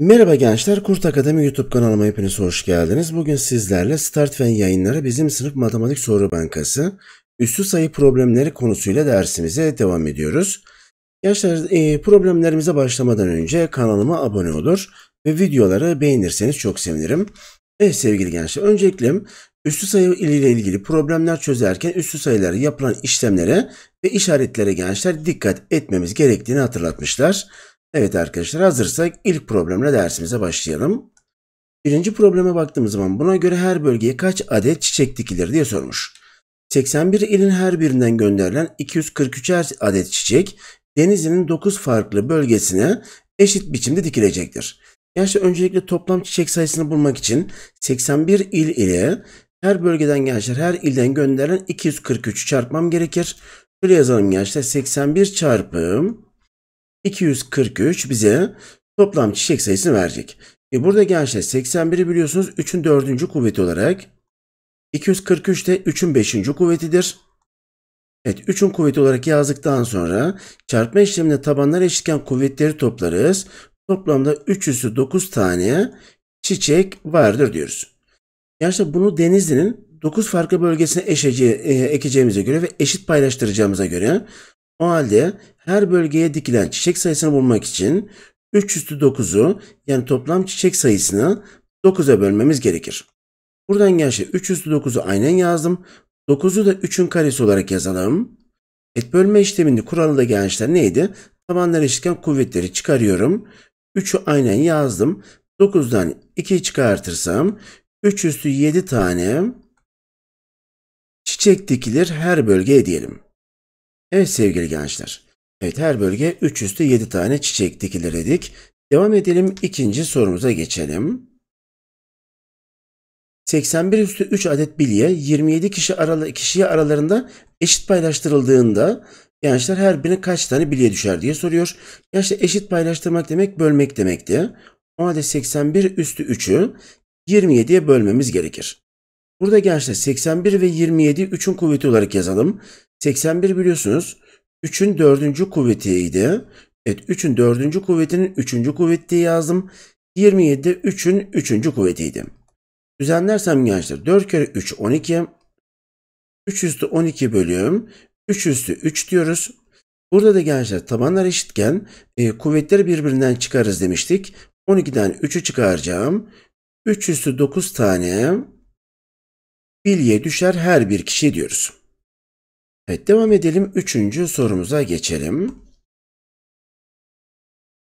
Merhaba gençler, Kurt Akademi YouTube kanalıma hepiniz hoş geldiniz. Bugün sizlerle Startfen yayınları Bizim Sınıf Matematik Soru Bankası üstü sayı problemleri konusuyla dersimize devam ediyoruz. Gençler, problemlerimize başlamadan önce kanalıma abone olur ve videoları beğenirseniz çok sevinirim. Evet sevgili gençler, öncelikle üstü sayı ile ilgili problemler çözerken üstü sayıları yapılan işlemlere ve işaretlere gençler dikkat etmemiz gerektiğini hatırlatmışlar. Evet arkadaşlar, hazırsak ilk problemle dersimize başlayalım. Birinci probleme baktığımız zaman buna göre her bölgeye kaç adet çiçek dikilir diye sormuş. 81 ilin her birinden gönderilen 243'er adet çiçek Denizli'nin 9 farklı bölgesine eşit biçimde dikilecektir. Gençler, öncelikle toplam çiçek sayısını bulmak için 81 il ile her bölgeden gençler her ilden gönderilen 243 çarpmam gerekir. Şöyle yazalım gençler, 81 çarpı 243 bize toplam çiçek sayısını verecek. Burada gençler 81'i biliyorsunuz 3'ün 4. kuvveti olarak, 243 de 3'ün 5. kuvvetidir. Evet, 3'ün kuvveti olarak yazdıktan sonra çarpma işleminde tabanlar eşitken kuvvetleri toplarız. Toplamda 3 üssü 9 tane çiçek vardır diyoruz. Gençler, bunu Denizli'nin 9 farklı bölgesine ekeceğimize göre ve eşit paylaştıracağımıza göre o halde her bölgeye dikilen çiçek sayısını bulmak için 3 üstü 9'u yani toplam çiçek sayısını 9'a bölmemiz gerekir. Buradan gençler 3 üstü 9'u aynen yazdım. 9'u da 3'ün karesi olarak yazalım. Et bölme işleminde kuralı da gençler neydi? Tabanlar eşitken kuvvetleri çıkarıyorum. 3'ü aynen yazdım. 9'dan 2'yi çıkartırsam 3 üstü 7 tane çiçek dikilir her bölgeye diyelim. Evet sevgili gençler. Evet, her bölge 3 üstü 7 tane çiçek dikilir dedik. Devam edelim, ikinci sorumuza geçelim. 81 üstü 3 adet bilye 27 kişiye aralarında eşit paylaştırıldığında gençler her birine kaç tane bilye düşer diye soruyor. Gençler, eşit paylaştırmak demek bölmek demekti. O halde 81 üstü 3'ü 27'ye bölmemiz gerekir. Burada gençler 81 ve 27 3'ün kuvveti olarak yazalım. 81 biliyorsunuz 3'ün 4. kuvvetiydi. Evet, 3'ün 4. kuvvetinin 3. kuvveti diye yazdım. 27 de 3'ün 3. kuvvetiydi. Düzenlersem gençler 4 kere 3 12. 3 üstü 12 bölüm 3 üstü 3 diyoruz. Burada da gençler tabanlar eşitken kuvvetleri birbirinden çıkarız demiştik. 12'den 3'ü çıkaracağım. 3 üstü 9 tane bilye düşer her bir kişi diyoruz. Evet, devam edelim. Üçüncü sorumuza geçelim.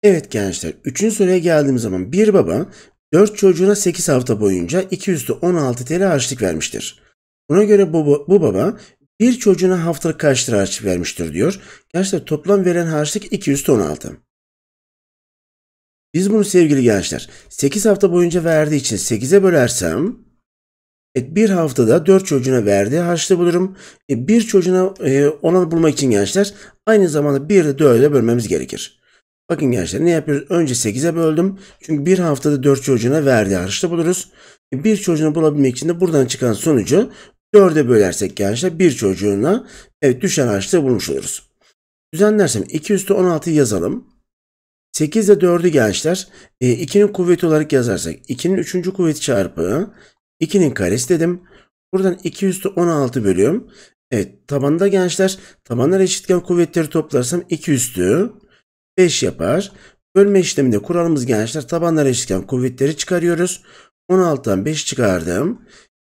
Evet gençler, üçüncü soruya geldiğim zaman bir baba 4 çocuğuna 8 hafta boyunca 2 üstü 16 TL harçlık vermiştir. Buna göre bu baba bir çocuğuna haftalık kaç lira harçlık vermiştir diyor. Gençler, toplam verilen harçlık 2 üstü 16. Biz bunu sevgili gençler 8 hafta boyunca verdiği için 8'e bölersem bir haftada 4 çocuğuna verdiği harçlığı bulurum. Bir çocuğuna olanı bulmak için gençler aynı zamanda bir de 4'e bölmemiz gerekir. Bakın gençler ne yapıyoruz? Önce 8'e böldüm. Çünkü bir haftada 4 çocuğuna verdiği harçlığı buluruz. Bir çocuğunu bulabilmek için de buradan çıkan sonucu 4'e bölersek gençler bir çocuğuna düşen harçlığı bulmuş oluruz. Düzenlersem 2 üstü 16'yı yazalım. 8 ile 4'ü gençler 2'nin kuvveti olarak yazarsak 2'nin 3. kuvveti çarpı 2'nin karesi dedim. Buradan 2 üstü 16 bölüyorum. Evet, tabanda gençler tabanlar eşitken kuvvetleri toplarsam 2 üstü 5 yapar. Bölme işleminde kuralımız gençler tabanlar eşitken kuvvetleri çıkarıyoruz. 16'dan 5 çıkardım.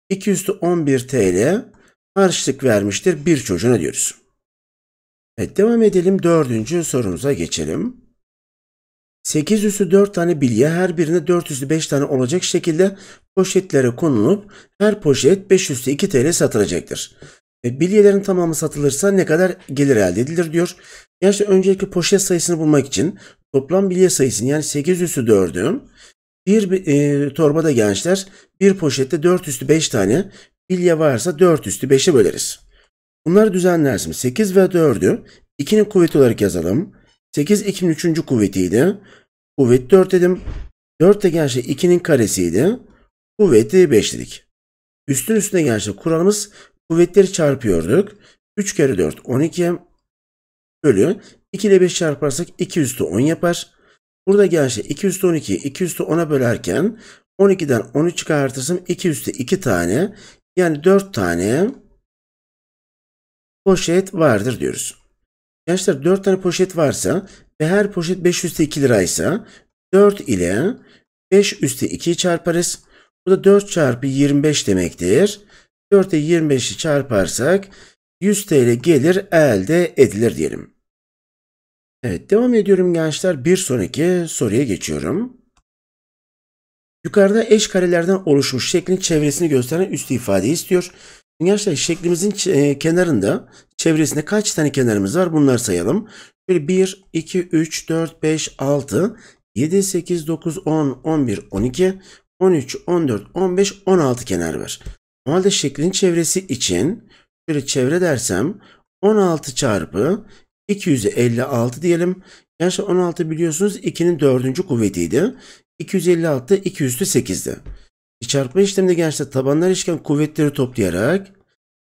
2 üstü 11 TL harçlık vermiştir bir çocuğuna diyoruz. Evet, devam edelim. Dördüncü sorumuza geçelim. 8 üstü 4 tane bilye her birine 4 üstü 5 tane olacak şekilde poşetlere konulup her poşet 5 üstü 2 TL satılacaktır. Bilyelerin tamamı satılırsa ne kadar gelir elde edilir diyor. Gerçi öncelikle poşet sayısını bulmak için toplam bilye sayısını yani 8 üstü 4'ü bir torbada gençler bir poşette 4 üstü 5 tane bilye varsa 4 üstü 5'e böleriz. Bunları düzenlersin. 8 ve 4'ü 2'nin kuvveti olarak yazalım. 8 2'nin 3. kuvvetiydi. Kuvvet 4 dedim. 4 de gençler 2'nin karesiydi. Kuvveti 5 dedik. Üstün üstüne gençler kuralımız kuvvetleri çarpıyorduk. 3 kere 4 12 bölü 2 ile 5 çarparsak 2 üstü 10 yapar. Burada gençler 2 üstü 12'yi 2 üstü 10'a bölerken 12'den 10'u çıkartırsam 2 üstü 2 tane yani 4 tane poşet vardır diyoruz. Gençler 4 tane poşet varsa ve her poşet 5 üstü 2 liraysa 4 ile 5 üstü 2'yi çarparız. Bu da 4 çarpı 25 demektir. 4 ile 25'i çarparsak 100 TL gelir elde edilir diyelim. Evet, devam ediyorum gençler. Bir sonraki soruya geçiyorum. Yukarıda eş karelerden oluşmuş şeklin çevresini gösteren üstü ifadeyi istiyor. Gençler şeklimizin kenarında, çevresinde kaç tane kenarımız var? Bunları sayalım. Şöyle 1, 2, 3, 4, 5, 6, 7, 8, 9, 10, 11, 12, 13, 14, 15, 16 kenar var. O halde şeklin çevresi için şöyle çevre dersem 16 çarpı 256 diyelim. Gençler 16 biliyorsunuz 2'nin 4. kuvvetiydi. 256 da 2 üstü 8'di. Çarpma işleminde gençler tabanlar eşken kuvvetleri toplayarak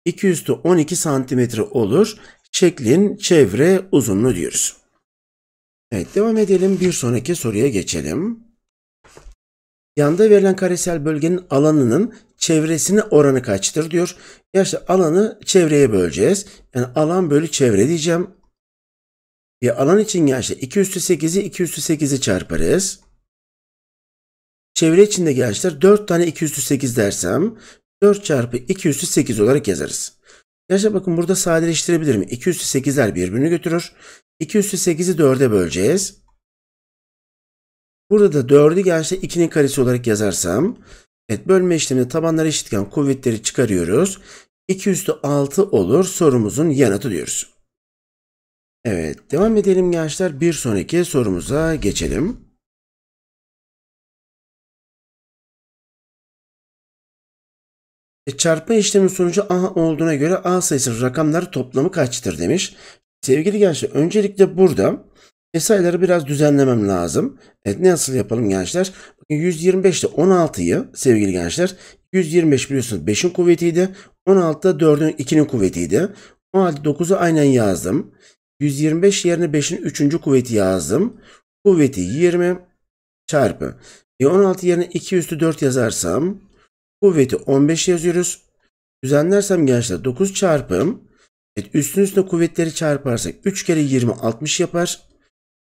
2 üstü 12 santimetre olur. Şeklin çevre uzunluğu diyoruz. Evet, devam edelim. Bir sonraki soruya geçelim. Yanda verilen karesel bölgenin alanının çevresine oranı kaçtır diyor. Gençler alanı çevreye böleceğiz. Yani alan bölü çevre diyeceğim. Bir alan için gençler 2 üstü 8'i 2 üstü 8'i çarparız. Çevre içinde gençler 4 tane 2 üstü 8 dersem 4 çarpı 2 üstü 8 olarak yazarız. Gençler bakın burada sadeleştirebilirim. 2 üstü 8'ler birbirini götürür. 2 üstü 8'i 4'e böleceğiz. Burada da 4'ü gençler 2'nin karesi olarak yazarsam. Evet, bölme işleminde tabanlar eşitken kuvvetleri çıkarıyoruz. 2 üstü 6 olur sorumuzun yanıtı diyoruz. Evet, devam edelim gençler. Bir sonraki sorumuza geçelim. Çarpma işlemin sonucu A olduğuna göre A sayısının rakamları toplamı kaçtır demiş. Sevgili gençler, öncelikle burada sayıları biraz düzenlemem lazım. Evet, nasıl yapalım gençler? 125 ile 16'yı sevgili gençler, 125 biliyorsunuz 5'in kuvvetiydi. 16 da 4'ün 2'nin kuvvetiydi. O halde 9'u aynen yazdım. 125 yerine 5'in 3. kuvveti yazdım. Kuvveti 20 çarpı. 16 yerine 2 üstü 4 yazarsam kuvveti 15 yazıyoruz. Düzenlersem gençler 9 çarpım. Evet, üstün üstüne kuvvetleri çarparsak 3 kere 20 60 yapar.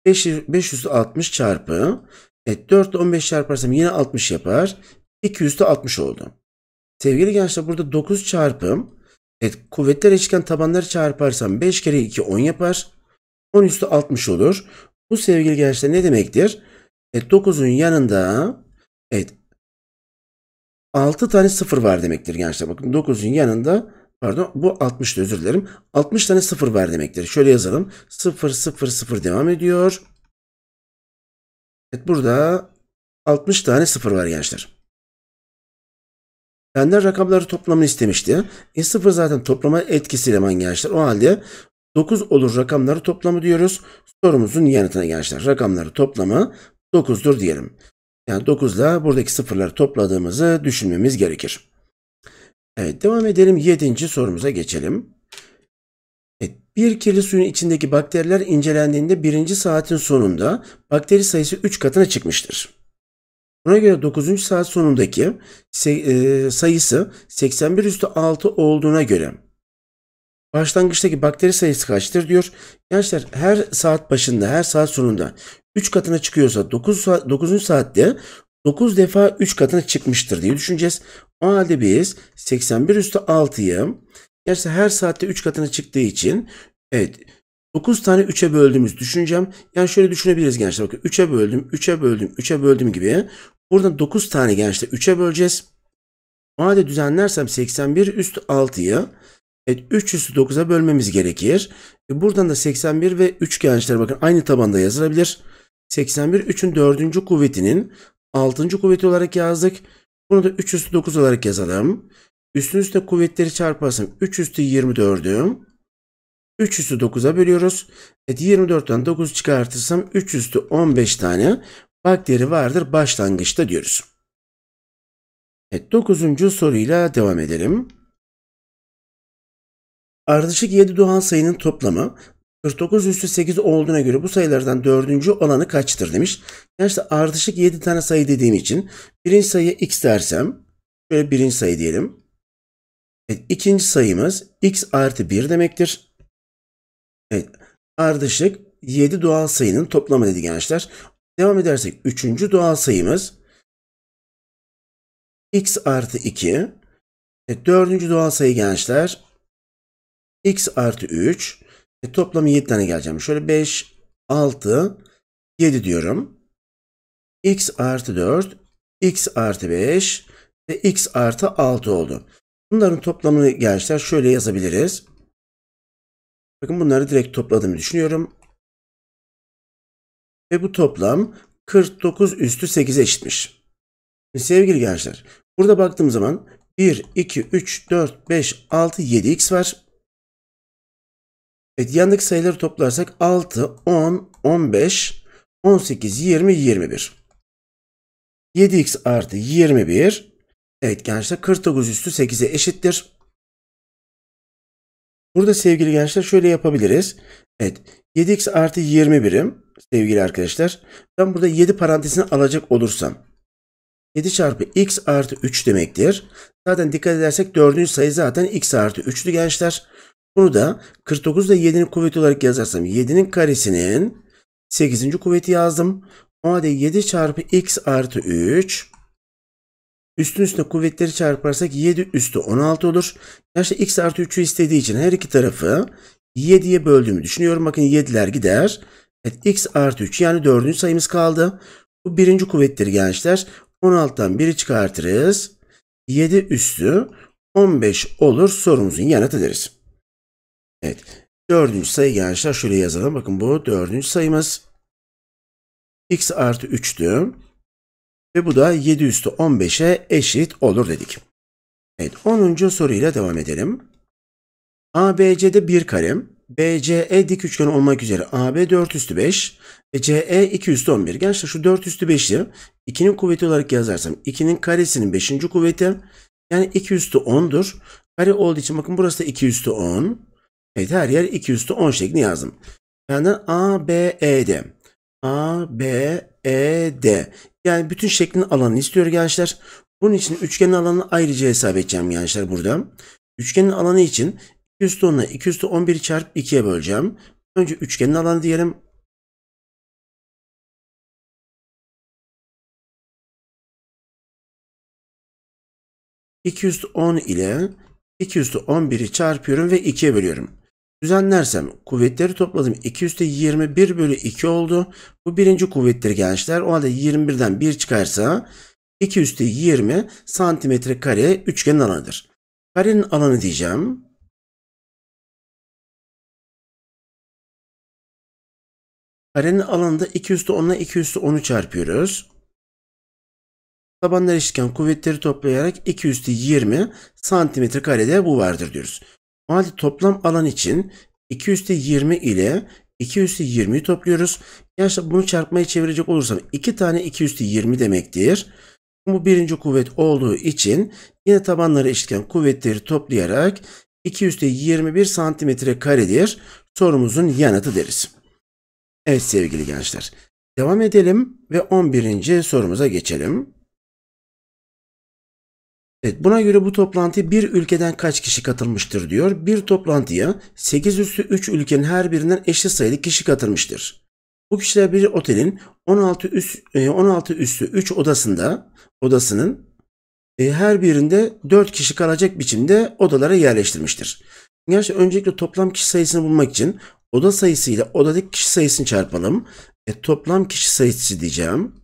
5 üstü 60 çarpı. Evet, 4 ile 15 çarparsam yine 60 yapar. 2 üstü 60 oldu. Sevgili gençler burada 9 çarpım. Evet, kuvvetler eşitken tabanları çarparsam 5 kere 2 10 yapar. 10 üstü 60 olur. Bu sevgili gençler ne demektir? Evet, 9'un yanında evet 6 tane 0 var demektir gençler. Bakın 9'un yanında pardon bu 60'tı, özür dilerim. 60 tane 0 var demektir. Şöyle yazalım. 0 0 0 devam ediyor. Evet, burada 60 tane 0 var gençler. Benden rakamları toplamını istemişti. 0 zaten toplama etkisi eleman gençler. O halde 9 olur rakamları toplamı diyoruz. Sorumuzun yanıtına gençler. Rakamları toplamı 9'dur diyelim. Yani 9 ile buradaki sıfırları topladığımızı düşünmemiz gerekir. Evet, devam edelim. 7. sorumuza geçelim. Evet, bir kirli suyun içindeki bakteriler incelendiğinde 1. saatin sonunda bakteri sayısı 3 katına çıkmıştır. Buna göre 9. saat sonundaki sayısı 81 üstü 6 olduğuna göre başlangıçtaki bakteri sayısı kaçtır diyor. Gençler her saat başında, her saat sonunda 3 katına çıkıyorsa 9. saatte 9 defa 3 katına çıkmıştır diye düşüneceğiz. O halde biz 81 üstü 6'yı gerçi her saatte 3 katına çıktığı için evet 9 tane 3'e böldüğümüz düşüneceğim. Yani şöyle düşünebiliriz gençler. Bakın 3'e böldüm, 3'e böldüm, 3'e böldüm gibi. Buradan 9 tane gençler 3'e böleceğiz. O halde düzenlersem 81 üstü 6'yı evet 3 üstü 9'a bölmemiz gerekir. Buradan da 81 ve 3 gençler bakın aynı tabanda yazılabilir. 81 3'ün 4. kuvvetinin 6. kuvveti olarak yazdık. Bunu da 3 üstü 9 olarak yazalım. Üstün üstüne kuvvetleri çarparsam 3 üstü 24'ü 3 üstü 9'a bölüyoruz. Evet, 24'ten 9 çıkartırsam 3 üstü 15 tane bakteri vardır başlangıçta diyoruz. Evet, 9. soruyla devam edelim. Ardışık 7 doğal sayının toplamı 49 üstü 8 olduğuna göre bu sayılardan dördüncü olanı kaçtır demiş. Yani işte ardışık 7 tane sayı dediğim için birinci sayıya x dersem şöyle birinci sayı diyelim. Evet, ikinci sayımız x artı 1 demektir. Evet, ardışık 7 doğal sayının toplamı dedi gençler. Devam edersek 3. doğal sayımız x artı 2. Evet, 4. doğal sayı gençler x artı 3. Toplamı 7 tane geleceğim. Şöyle 5, 6, 7 diyorum. X artı 4, x artı 5 ve x artı 6 oldu. Bunların toplamını gençler şöyle yazabiliriz. Bakın bunları direkt topladığımı düşünüyorum. Ve bu toplam 49 üstü 8'e eşitmiş. Şimdi sevgili gençler, burada baktığım zaman 1, 2, 3, 4, 5, 6, 7x var. Evet, yandaki sayıları toplarsak 6, 10, 15, 18, 20, 21. 7x artı 21. Evet gençler 49 üstü 8'e eşittir. Burada sevgili gençler şöyle yapabiliriz. Evet 7x artı 21'im sevgili arkadaşlar. Ben burada 7 parantezini alacak olursam 7 çarpı x artı 3 demektir. Zaten dikkat edersek 4. sayı zaten x artı 3'tü gençler. Bunu da 49'da 7'nin kuvveti olarak yazarsam 7'nin karesinin 8. kuvveti yazdım. O halde 7 çarpı x artı 3. Üstün üstüne kuvvetleri çarparsak 7 üstü 16 olur. Gerçi x artı 3'ü istediği için her iki tarafı 7'ye böldüğümü düşünüyorum. Bakın 7'ler gider. Evet, x artı 3 yani 4. sayımız kaldı. Bu birinci kuvvetleri gençler. 16'dan 1'i çıkartırız. 7 üstü 15 olur. Sorumuzun yanıtı deriz. Evet. 4. sayı gençler şöyle yazalım. Bakın bu 4. sayımız. X artı 3'tü. Ve bu da 7 üstü 15'e eşit olur dedik. Evet. 10. soruyla devam edelim. ABC'de bir karem. BCE dik üçgen olmak üzere AB 4 üstü 5 ve CE 2 üstü 11. Gençler şu 4 üstü 5'i 2'nin kuvveti olarak yazarsam 2'nin karesinin 5. kuvveti yani 2 üstü 10'dur. Kare olduğu için bakın burası da 2 üstü 10. Evet her yer 2 üstü 10 şeklini yazdım. Yani A, B, E, D. Yani bütün şeklin alanını istiyor gençler. Bunun için üçgenin alanını ayrıca hesap edeceğim gençler burada. Üçgenin alanı için 2 üstü 10'la 2 üstü 11 çarpı 2'ye böleceğim. Önce üçgenin alanı diyelim. ...2 üstü 10 ile 2 üstü 11'i çarpıyorum ve 2'ye bölüyorum. Düzenlersem kuvvetleri topladım. 2 üstü 21 bölü 2 oldu. Bu birinci kuvvettir gençler. O halde 21'den 1 çıkarsa 2 üstü 20 santimetre kare üçgenin alanıdır. Karenin alanı diyeceğim. Karenin alanında 2 üstü 10 ile 2 üstü 10'u çarpıyoruz. Tabanlar eşitken kuvvetleri toplayarak 2 üstü 20 santimetre karede bu vardır diyoruz. O halde toplam alan için 2 üstü 20 ile 2 üstü 20'yi topluyoruz. Gerçi bunu çarpmaya çevirecek olursam 2 tane 2 üstü 20 demektir. Bu birinci kuvvet olduğu için yine tabanları eşitken kuvvetleri toplayarak 2 üstü 21 santimetre karedir. Sorumuzun yanıtı deriz. Evet sevgili gençler. Devam edelim ve 11. sorumuza geçelim. Evet, buna göre bu toplantıya bir ülkeden kaç kişi katılmıştır diyor. Bir toplantıya 8 üstü 3 ülkenin her birinden eşit sayıda kişi katılmıştır. Bu kişiler bir otelin 16 üstü 3 odasının her birinde 4 kişi kalacak biçimde odalara yerleştirmiştir. Gerçekten öncelikle toplam kişi sayısını bulmak için oda sayısıyla odadaki kişi sayısını çarpalım. Toplam kişi sayısı diyeceğim.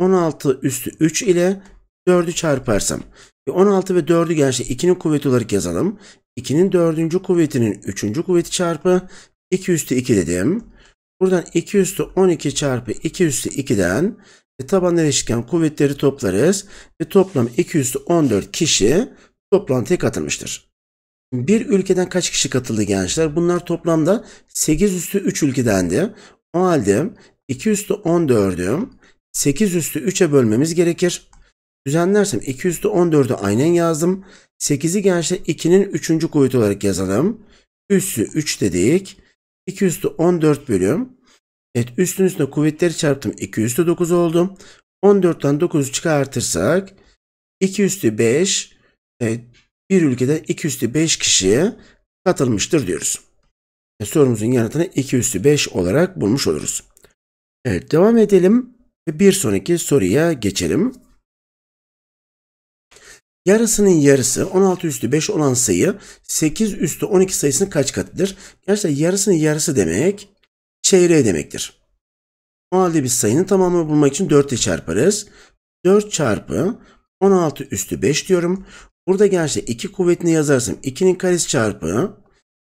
16 üstü 3 ile 4'ü çarparsam. 16 ve 4'ü gençler 2'nin kuvveti olarak yazalım. 2'nin 4. kuvvetinin 3. kuvveti çarpı 2 üstü 2 dedim. Buradan 2 üstü 12 çarpı 2 üstü 2'den tabanlar eşitken kuvvetleri toplarız. Ve toplam 2 üstü 14 kişi toplantıya katılmıştır. Bir ülkeden kaç kişi katıldı gençler? Bunlar toplamda 8 üstü 3 ülkedendi. O halde 2 üstü 14'ü 8 üstü 3'e bölmemiz gerekir. Düzenlersem 2/14'ü aynen yazdım. 8'i gençler 2'nin 3. kuvveti olarak yazalım. Üssü 3 dedik. 2/14 bölüm. Evet, üstün üstüne kuvvetleri çarptım. 2/9 oldu. 14'ten 9'u çıkartırsak 2/5 evet, bir ülkede 2/5 kişiye katılmıştır diyoruz. Sorumuzun yanıtını 2/5 olarak bulmuş oluruz. Evet, devam edelim. Bir sonraki soruya geçelim. Yarısının yarısı 16/5 olan sayı 8/12 sayısının kaç katıdır? Gerçekten yarısının yarısı demek çeyreği demektir. O halde biz sayının tamamını bulmak için 4 ile çarparız. 4 çarpı 16/5 diyorum. Burada gerçekten 2 kuvvetini yazarsam 2'nin karesi çarpı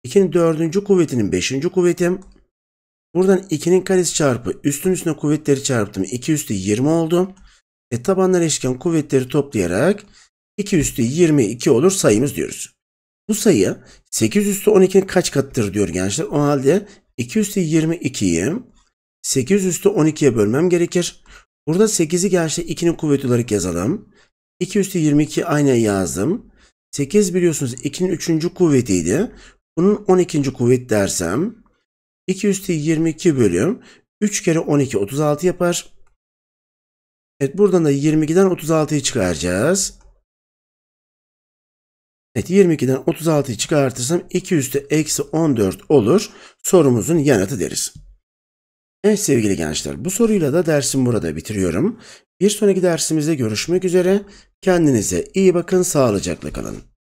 2'nin 4. kuvvetinin 5. kuvveti. Buradan 2'nin karesi çarpı üstün üstüne kuvvetleri çarptım. 2/20 oldu. Tabanlar eşitken kuvvetleri toplayarak 2/22 olur sayımız diyoruz. Bu sayı 8/12'nin kaç katıdır diyor gençler. O halde 2/22'yi 8/12'ye bölmem gerekir. Burada 8'i gençler 2'nin kuvveti olarak yazalım. 2/22 aynen yazdım. 8 biliyorsunuz 2'nin 3. kuvvetiydi. Bunun 12. kuvvet dersem 2/22 bölüm 3 kere 12 36 yapar. Evet, buradan da 22'den 36'yı çıkaracağız. Evet, 22'den 36'yı çıkartırsam 2/-14 olur. Sorumuzun yanıtı deriz. Evet sevgili gençler, bu soruyla da dersimi burada bitiriyorum. Bir sonraki dersimizde görüşmek üzere. Kendinize iyi bakın, sağlıcakla kalın.